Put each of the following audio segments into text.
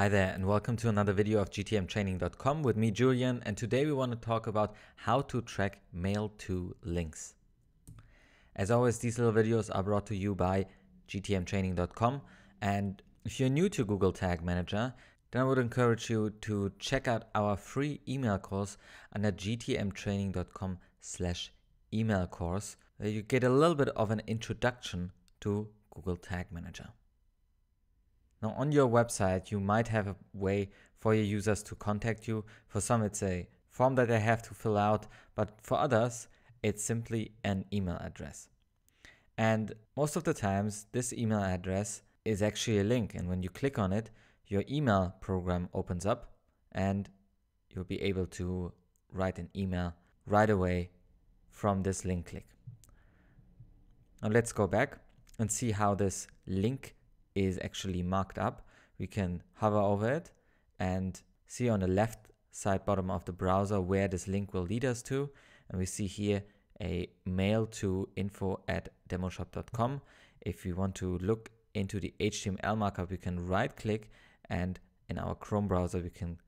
Hi there and welcome to another video of gtmtraining.com with me, Julian, and today we want to talk about how to track mail-to links. As always, these little videos are brought to you by gtmtraining.com, and if you're new to Google Tag Manager, then I would encourage you to check out our free email course under gtmtraining.com/email-course, where you get a little bit of an introduction to Google Tag Manager. Now, on your website, you might have a way for your users to contact you. For some, it's a form that they have to fill out, but for others, it's simply an email address. And most of the times, this email address is actually a link. And when you click on it, your email program opens up and you'll be able to write an email right away from this link click. Now, let's go back and see how this link is actually marked up. We can hover over it and see on the left side bottom of the browser where this link will lead us to. And we see here a mail to info@demoshop.com. If we want to look into the HTML markup, we can right click, and in our Chrome browser, we can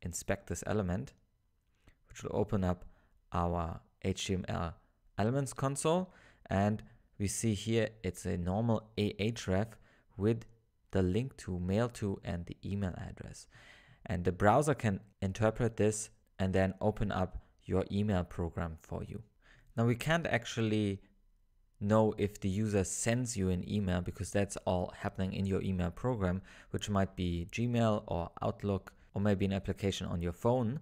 inspect this element, which will open up our HTML elements console. And we see here it's a normal ahref with the link to mail to and the email address. And the browser can interpret this and then open up your email program for you. Now, we can't actually know if the user sends you an email because that's all happening in your email program, which might be Gmail or Outlook or maybe an application on your phone.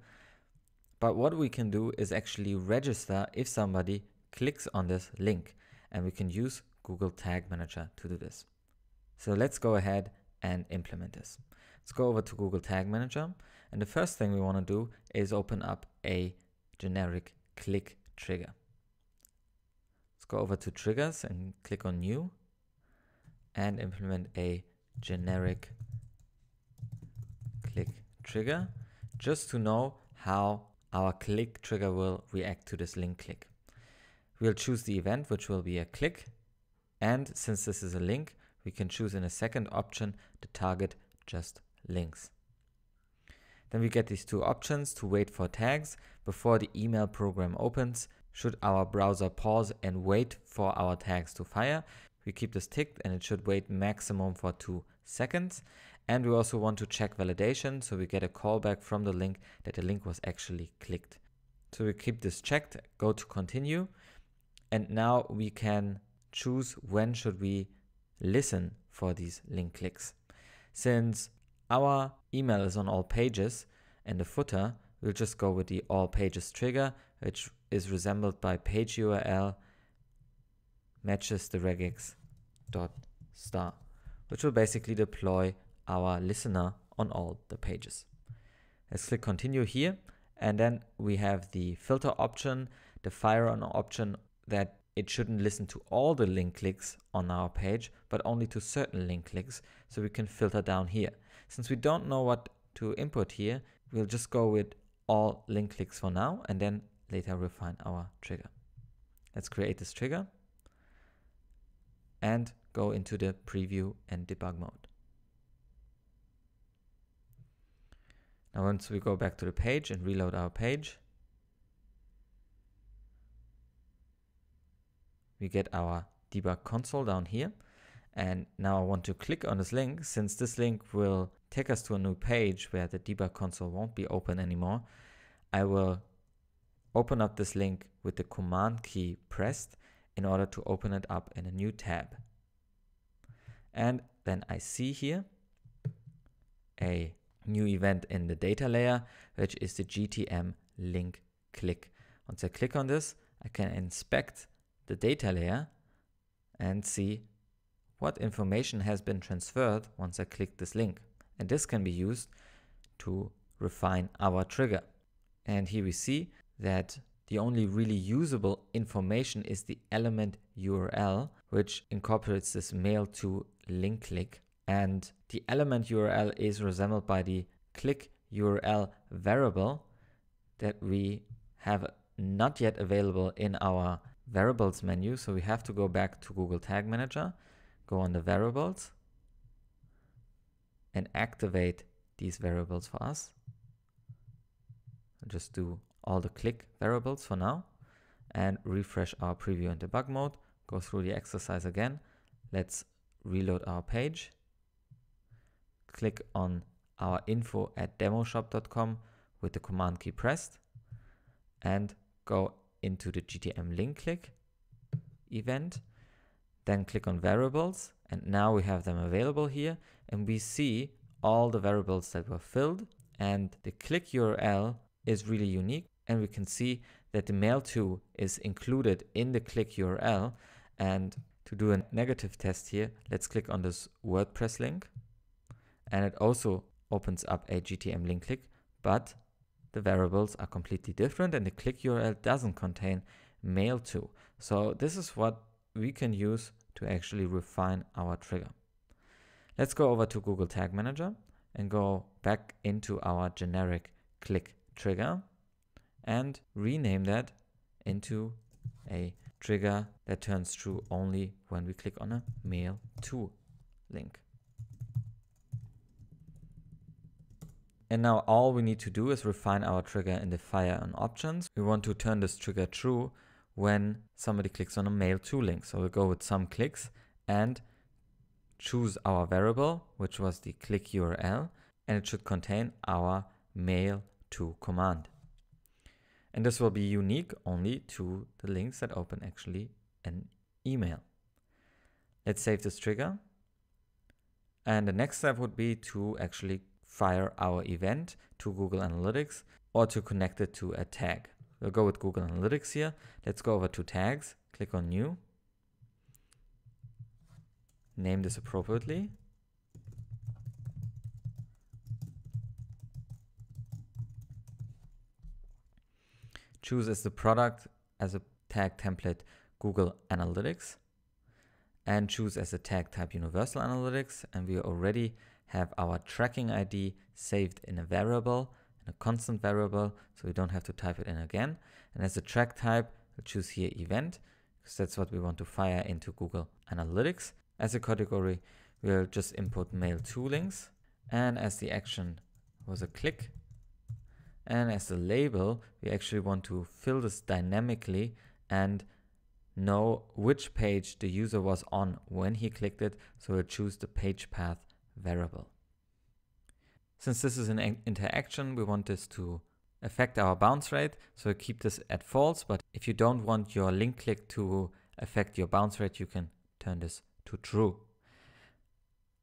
But what we can do is actually register if somebody clicks on this link, and we can use Google Tag Manager to do this. So let's go ahead and implement this. Let's go over to Google Tag Manager. And the first thing we want to do is open up a generic click trigger. Let's go over to triggers and click on new and implement a generic click trigger just to know how our click trigger will react to this link click. We'll choose the event, which will be a click. And since this is a link, we can choose in a second option to target just links. Then we get these two options to wait for tags before the email program opens. Should our browser pause and wait for our tags to fire, we keep this ticked and it should wait maximum for 2 seconds. And we also want to check validation, so we get a callback from the link that the link was actually clicked. So we keep this checked, go to continue. And now we can choose when should we listen for these link clicks. Since our email is on all pages and the footer, we'll just go with the all pages trigger, which is resembled by page URL matches the regex dot star, which will basically deploy our listener on all the pages. Let's click continue here. And then we have the filter option, the fire on option, that it shouldn't listen to all the link clicks on our page, but only to certain link clicks, so we can filter down here. Since we don't know what to input here, we'll just go with all link clicks for now, and then later refine our trigger. Let's create this trigger and go into the preview and debug mode. Now, once we go back to the page and reload our page, we get our debug console down here. And now I want to click on this link. Since this link will take us to a new page where the debug console won't be open anymore, I will open up this link with the command key pressed in order to open it up in a new tab. And then I see here a new event in the data layer, which is the GTM link click. Once I click on this, I can inspect the data layer and see what information has been transferred once I click this link. And this can be used to refine our trigger. And here we see that the only really usable information is the element URL, which incorporates this mail to link click. And the element URL is resembled by the click URL variable that we have not yet available in our variables menu. So we have to go back to Google Tag Manager, go on the variables and activate these variables for us. I'll just do all the click variables for now and refresh our preview and debug mode, go through the exercise again. Let's reload our page, click on our info@demoshop.com with the command key pressed and go into the GTM link click event, then click on variables, and now we have them available here and we see all the variables that were filled, and the click URL is really unique and we can see that the mail-to is included in the click URL. And to do a negative test here, let's click on this WordPress link and it also opens up a GTM link click, but the variables are completely different and the click URL doesn't contain mail-to. So this is what we can use to actually refine our trigger. Let's go over to Google Tag Manager and go back into our generic click trigger and rename that into a trigger that turns true only when we click on a mail to link. And now all we need to do is refine our trigger in the fire and options. We want to turn this trigger true when somebody clicks on a mail to link. So we'll go with some clicks and choose our variable, which was the click URL, and it should contain our mail to command. And this will be unique only to the links that open actually an email. Let's save this trigger. And the next step would be to actually fire our event to Google Analytics or to connect it to a tag. We'll go with Google Analytics here. Let's go over to tags, click on new, name this appropriately. Choose as the product as a tag template Google Analytics and choose as a tag type Universal Analytics, and we already have our tracking ID saved in a variable, in a constant variable, so we don't have to type it in again. And as a track type, we'll choose here event, because that's what we want to fire into Google Analytics. As a category, we'll just input mail to links. And as the action was a click, and as the label, we actually want to fill this dynamically and know which page the user was on when he clicked it, so we'll choose the page path variable. Since this is an interaction, we want this to affect our bounce rate, so keep this at false, but if you don't want your link click to affect your bounce rate, you can turn this to true.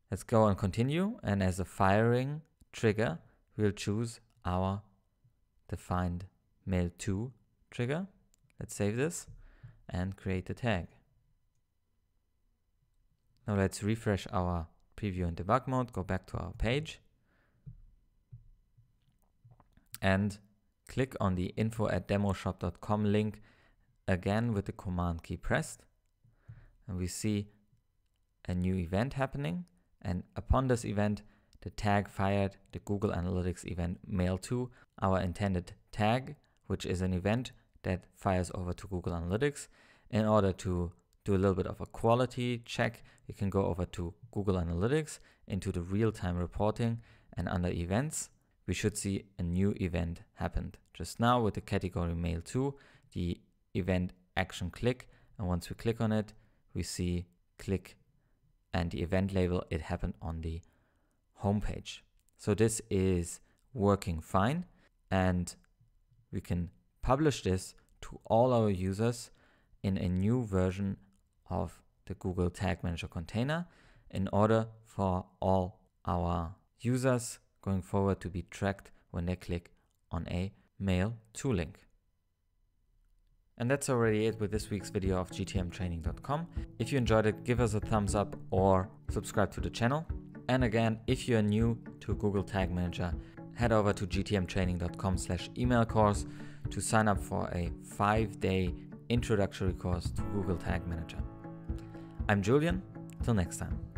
Let's go and continue, and as a firing trigger, we'll choose our defined mail to trigger. Let's save this and create a tag. Now let's refresh our preview and debug mode, go back to our page and click on the info@demoshop.com link again with the command key pressed, and we see a new event happening, and upon this event the tag fired the Google Analytics event mail to, our intended tag, which is an event that fires over to Google Analytics. In order to do a little bit of a quality check, you can go over to Google Analytics into the real-time reporting, and under events, we should see a new event happened just now with the category mail to, the event action click. And once we click on it, we see click and the event label. It happened on the homepage. So this is working fine and we can publish this to all our users in a new version of the Google Tag Manager container in order for all our users going forward to be tracked when they click on a mail to link. And that's already it with this week's video of gtmtraining.com. If you enjoyed it, give us a thumbs up or subscribe to the channel. And again, if you're new to Google Tag Manager, head over to gtmtraining.com/emailcourse to sign up for a 5-day introductory course to Google Tag Manager. I'm Julian, till next time.